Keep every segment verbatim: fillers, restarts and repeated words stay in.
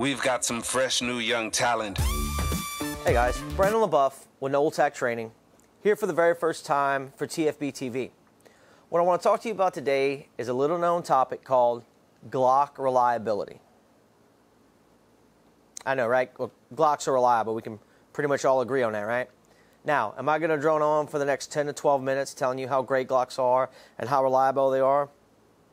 We've got some fresh new young talent. Hey guys, Brannon Labouef with Noel Tech Training, here for the very first time for T F B T V. What I want to talk to you about today is a little known topic called Glock reliability. I know, right? Well, Glocks are reliable. We can pretty much all agree on that, right? Now, am I going to drone on for the next ten to twelve minutes telling you how great Glocks are and how reliable they are?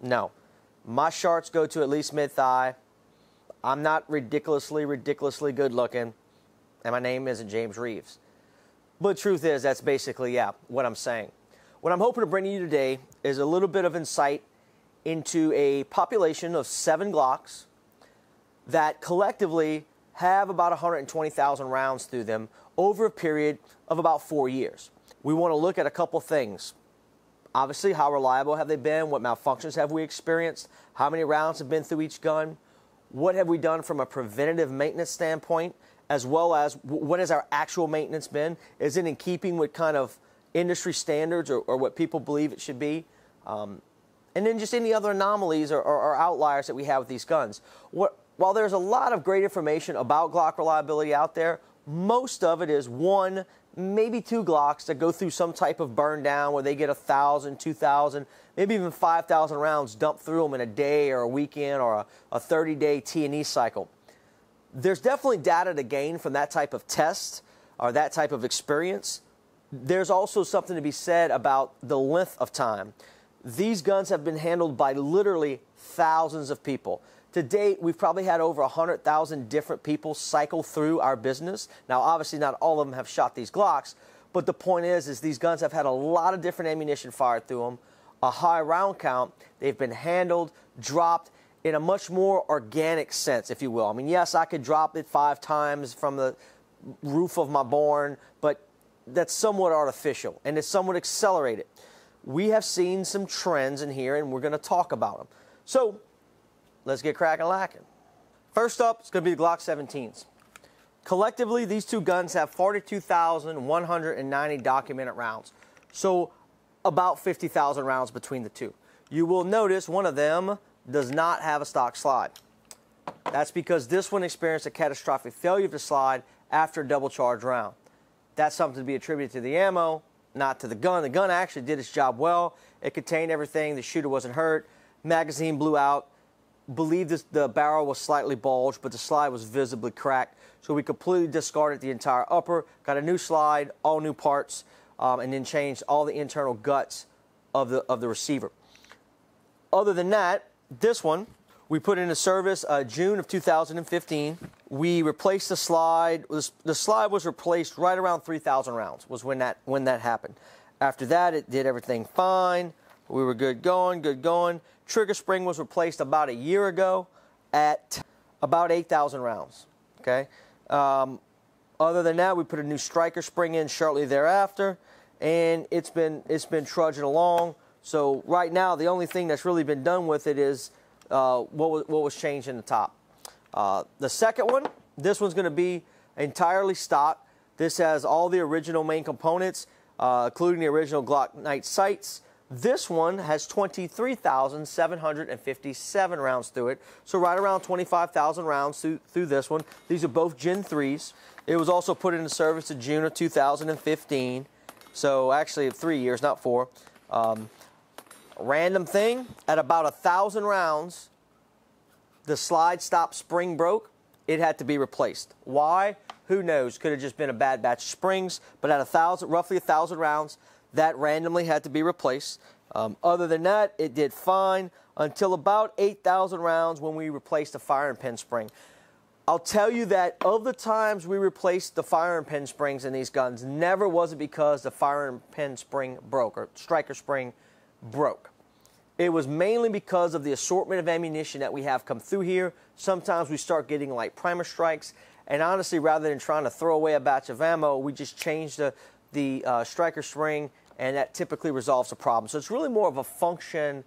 No. My shorts go to at least mid-thigh. I'm not ridiculously, ridiculously good looking, and my name isn't James Reeves. But truth is, that's basically, yeah, what I'm saying. What I'm hoping to bring to you today is a little bit of insight into a population of seven Glocks that collectively have about one hundred twenty thousand rounds through them over a period of about four years. We want to look at a couple things. Obviously, how reliable have they been? What malfunctions have we experienced? How many rounds have been through each gun? What have we done from a preventative maintenance standpoint, as well as what has our actual maintenance been? Is it in keeping with kind of industry standards or, or what people believe it should be? Um, and then just any other anomalies or, or, or outliers that we have with these guns. What, while there's a lot of great information about Glock reliability out there, most of it is one, maybe two Glocks that go through some type of burn down where they get one thousand, two thousand, maybe even five thousand rounds dumped through them in a day or a weekend or a thirty-day T and E cycle. There's definitely data to gain from that type of test or that type of experience. There's also something to be said about the length of time. These guns have been handled by literally thousands of people. To date, we've probably had over one hundred thousand different people cycle through our business. Now, obviously, not all of them have shot these Glocks, but the point is, is these guns have had a lot of different ammunition fired through them, a high round count. They've been handled, dropped in a much more organic sense, if you will. I mean, yes, I could drop it five times from the roof of my barn, but that's somewhat artificial, and it's somewhat accelerated. We have seen some trends in here, and we're going to talk about them. So let's get cracking lacking. First up, it's going to be the Glock seventeens. Collectively, these two guns have forty-two thousand one hundred ninety documented rounds, so about fifty thousand rounds between the two. You will notice one of them does not have a stock slide. That's because this one experienced a catastrophic failure of the slide after a double charge round. That's something to be attributed to the ammo, not to the gun. The gun actually did its job well. It contained everything. The shooter wasn't hurt. Magazine blew out. Believe this, the barrel was slightly bulged, but the slide was visibly cracked. So we completely discarded the entire upper, got a new slide, all new parts, um, and then changed all the internal guts of the, of the receiver. Other than that, this one we put into service uh, June of two thousand fifteen. We replaced the slide. The slide was replaced right around three thousand rounds was when that, when that happened. After that, it did everything fine. We were good going, good going. Trigger spring was replaced about a year ago at about eight thousand rounds, okay? Um, other than that, we put a new striker spring in shortly thereafter, and it's been, it's been trudging along. So right now, the only thing that's really been done with it is uh, what, was, what was changed in the top. Uh, the second one, this one's gonna be entirely stock. This has all the original main components, uh, including the original Glock night sights. This one has twenty-three thousand seven hundred fifty-seven rounds through it, so right around twenty-five thousand rounds through, through this one. These are both Gen threes. It was also put into service in June of two thousand fifteen, so actually three years, not four. Um, random thing, at about one thousand rounds, the slide stop spring broke. It had to be replaced. Why? Who knows? Could have just been a bad batch of springs, but at a thousand, roughly one thousand rounds, that randomly had to be replaced. Um, other than that, it did fine until about eight thousand rounds when we replaced the firing pin spring. I'll tell you that of the times we replaced the firing pin springs in these guns, never was it because the firing pin spring broke or striker spring broke. It was mainly because of the assortment of ammunition that we have come through here. Sometimes we start getting like primer strikes, and honestly, rather than trying to throw away a batch of ammo, we just change the, the uh, striker spring, and that typically resolves the problem. So it's really more of a function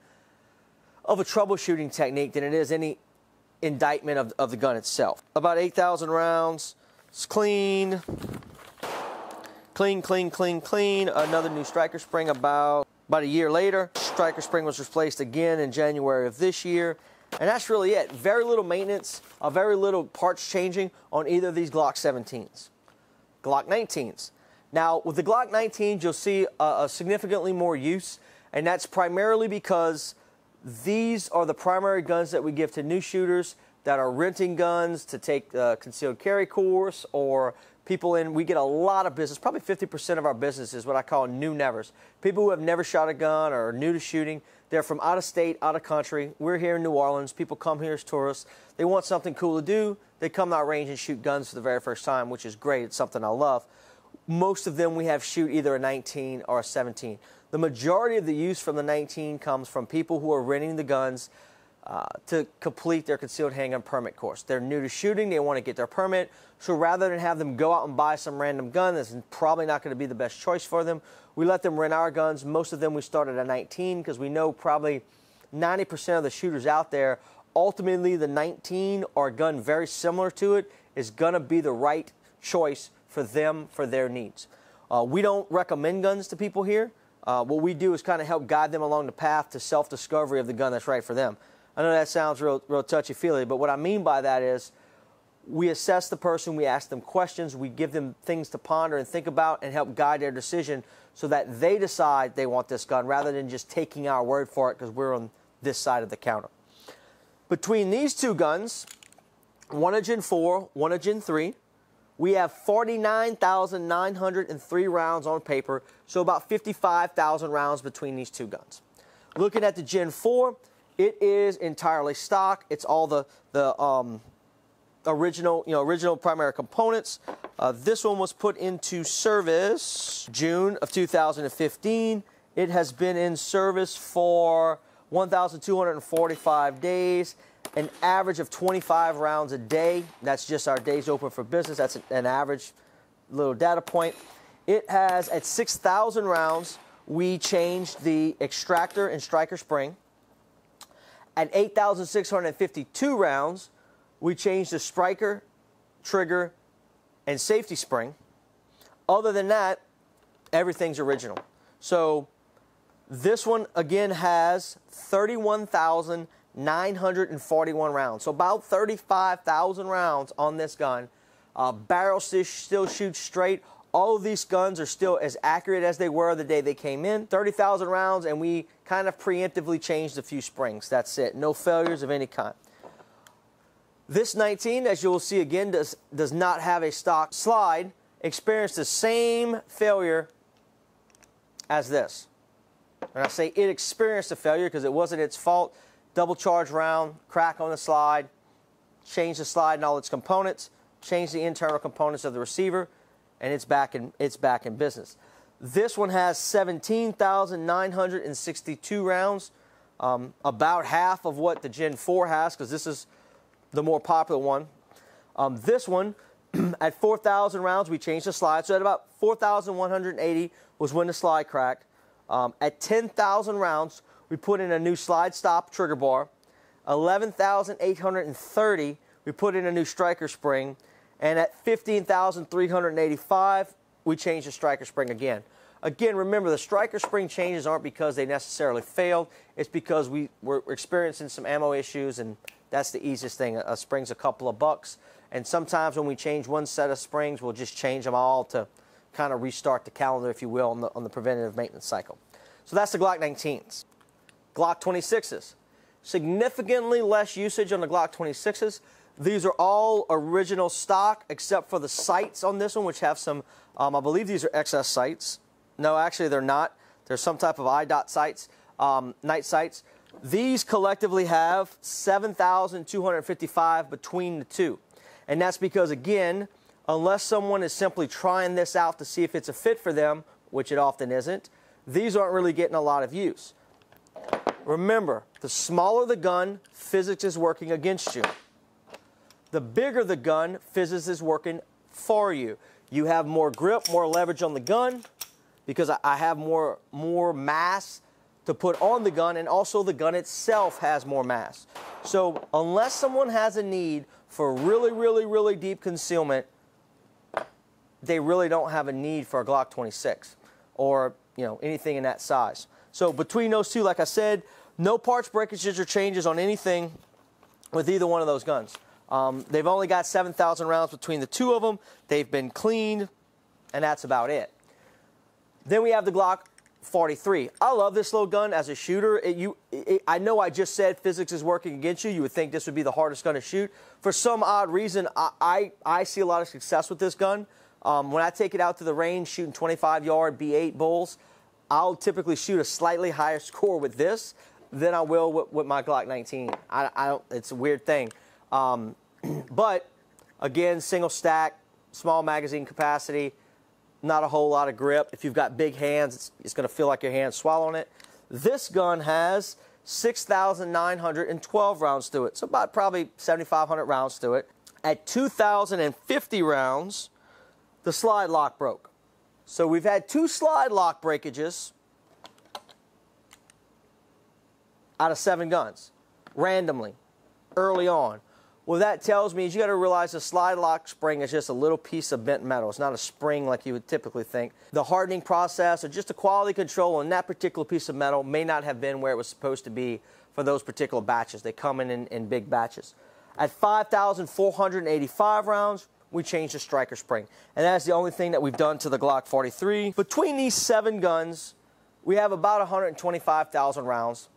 of a troubleshooting technique than it is any indictment of, of the gun itself. About eight thousand rounds. It's clean. Clean, clean, clean, clean. Another new striker spring about, about a year later. Striker spring was replaced again in January of this year. And that's really it. Very little maintenance, uh, very little parts changing on either of these Glock seventeens. Glock nineteens. Now, with the Glock nineteens, you'll see uh, a significantly more use, and that's primarily because these are the primary guns that we give to new shooters that are renting guns to take the uh, concealed carry course or people in. We get a lot of business, probably fifty percent of our business is what I call new nevers. People who have never shot a gun or are new to shooting. They're from out of state, out of country. We're here in New Orleans. People come here as tourists. They want something cool to do. They come out range and shoot guns for the very first time, which is great. It's something I love. Most of them we have shoot either a nineteen or a seventeen. The majority of the use from the nineteen comes from people who are renting the guns uh, to complete their concealed handgun permit course. They're new to shooting. They want to get their permit. So rather than have them go out and buy some random gun that's probably not going to be the best choice for them, we let them rent our guns. Most of them we start at a nineteen because we know probably ninety percent of the shooters out there, ultimately the nineteen or a gun very similar to it is going to be the right choice for them, for their needs. Uh, we don't recommend guns to people here. Uh, what we do is kind of help guide them along the path to self-discovery of the gun that's right for them. I know that sounds real, real touchy-feely, but what I mean by that is we assess the person, we ask them questions, we give them things to ponder and think about and help guide their decision so that they decide they want this gun rather than just taking our word for it because we're on this side of the counter. Between these two guns, one a Gen four, one a Gen three, we have forty-nine thousand nine hundred three rounds on paper, so about fifty-five thousand rounds between these two guns. Looking at the Gen four, it is entirely stock. It's all the, the um, original, you know, original primary components. Uh, this one was put into service June of two thousand fifteen. It has been in service for one thousand two hundred forty-five days, an average of twenty-five rounds a day. That's just our days open for business. That's an average little data point. It has, at six thousand rounds, we changed the extractor and striker spring. At eight thousand six hundred fifty-two rounds, we changed the striker, trigger, and safety spring. Other than that, everything's original. So this one, again, has thirty-one thousand nine hundred forty-one rounds. So about thirty-five thousand rounds on this gun. Uh, barrel still shoots straight. All of these guns are still as accurate as they were the day they came in. thirty thousand rounds, and we kind of preemptively changed a few springs. That's it. No failures of any kind. This nineteen, as you will see again, does, does not have a stock slide. Experienced the same failure as this. And I say it experienced a failure because it wasn't its fault. Double charge round, crack on the slide, change the slide and all its components, change the internal components of the receiver, and it's back in, it's back in business. This one has seventeen thousand nine hundred sixty-two rounds, um, about half of what the Gen four has because this is the more popular one. Um, this one, at four thousand rounds, we changed the slide. So at about four thousand one hundred eighty was when the slide cracked. Um, at ten thousand rounds, we put in a new slide stop trigger bar. eleven thousand eight hundred thirty, we put in a new striker spring. And at fifteen thousand three hundred eighty-five, we changed the striker spring again. Again, remember, the striker spring changes aren't because they necessarily failed. It's because we were experiencing some ammo issues, and that's the easiest thing. A spring's a couple of bucks. And sometimes when we change one set of springs, we'll just change them all to kind of restart the calendar, if you will, on the, on the preventative maintenance cycle. So that's the Glock nineteens. Glock twenty-sixes. Significantly less usage on the Glock twenty-sixes. These are all original stock except for the sights on this one, which have some, um, I believe these are X S sights. No, actually they're not. They're some type of I dot sights, um, night sights. These collectively have seven thousand two hundred fifty-five between the two. And that's because, again, unless someone is simply trying this out to see if it's a fit for them, which it often isn't, these aren't really getting a lot of use. Remember, the smaller the gun, physics is working against you. The bigger the gun, physics is working for you. You have more grip, more leverage on the gun because I have more, more mass to put on the gun, and also the gun itself has more mass. So unless someone has a need for really, really, really deep concealment, they really don't have a need for a Glock twenty-six or, you know, anything in that size. So between those two, like I said, no parts breakages or changes on anything with either one of those guns. Um, they've only got seven thousand rounds between the two of them. They've been cleaned, and that's about it. Then we have the Glock forty-three. I love this little gun as a shooter. It, you, it, I know I just said physics is working against you. You would think this would be the hardest gun to shoot. For some odd reason, I, I, I see a lot of success with this gun. Um, when I take it out to the range shooting twenty-five yard B eight bulls, I'll typically shoot a slightly higher score with this than I will with, with my Glock nineteen. I, I don't, it's a weird thing. Um, but, again, single stack, small magazine capacity, not a whole lot of grip. If you've got big hands, it's, it's going to feel like your hand's swallowing it. This gun has six thousand nine hundred twelve rounds to it, so about probably seventy-five hundred rounds to it. At two thousand fifty rounds, the slide lock broke. So we've had two slide lock breakages out of seven guns, randomly, early on. What that tells me is you got to realize the slide lock spring is just a little piece of bent metal. It's not a spring like you would typically think. The hardening process or just the quality control on that particular piece of metal may not have been where it was supposed to be for those particular batches. They come in in, in big batches. At five thousand four hundred eighty-five rounds, we changed the striker spring. And that's the only thing that we've done to the Glock forty-three. Between these seven guns, we have about one hundred twenty-five thousand rounds.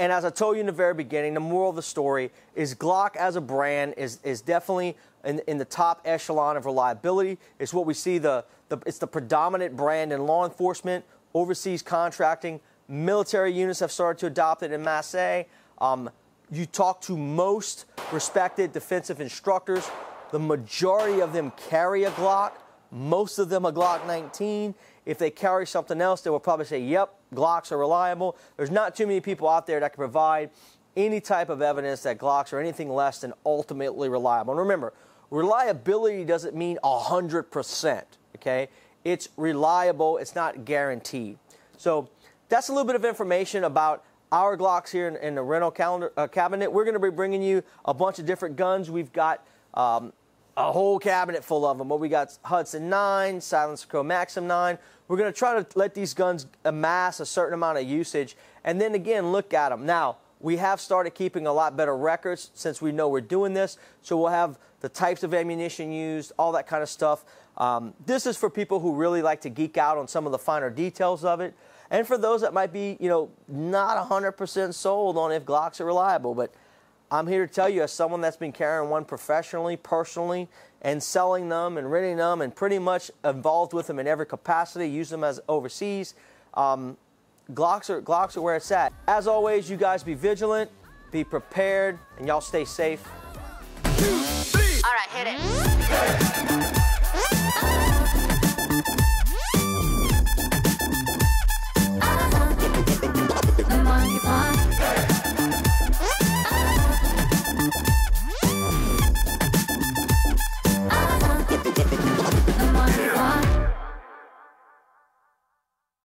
And as I told you in the very beginning, the moral of the story is Glock as a brand is, is definitely in, in the top echelon of reliability. It's what we see, the, the, it's the predominant brand in law enforcement, overseas contracting. Military units have started to adopt it in Marseille. Um, you talk to most respected defensive instructors. The majority of them carry a Glock. Most of them a Glock nineteen. If they carry something else, they will probably say, yep, Glocks are reliable. There's not too many people out there that can provide any type of evidence that Glocks are anything less than ultimately reliable. And remember, reliability doesn't mean one hundred percent, okay? It's reliable. It's not guaranteed. So that's a little bit of information about our Glocks here in, in the rental calendar, uh, cabinet. We're going to be bringing you a bunch of different guns. We've got... Um, A whole cabinet full of them. Well, we got Hudson Nine, SilencerCo Maxim Nine. We're going to try to let these guns amass a certain amount of usage, and then again look at them. Now we have started keeping a lot better records since we know we're doing this, so we'll have the types of ammunition used, all that kind of stuff. Um, this is for people who really like to geek out on some of the finer details of it, and for those that might be, you know, not one hundred percent sold on if Glocks are reliable, but. I'm here to tell you, as someone that's been carrying one professionally, personally, and selling them and renting them and pretty much involved with them in every capacity, use them as overseas, um, Glocks are, Glocks are where it's at. As always, you guys be vigilant, be prepared, and y'all stay safe. Two, three. All right, hit it.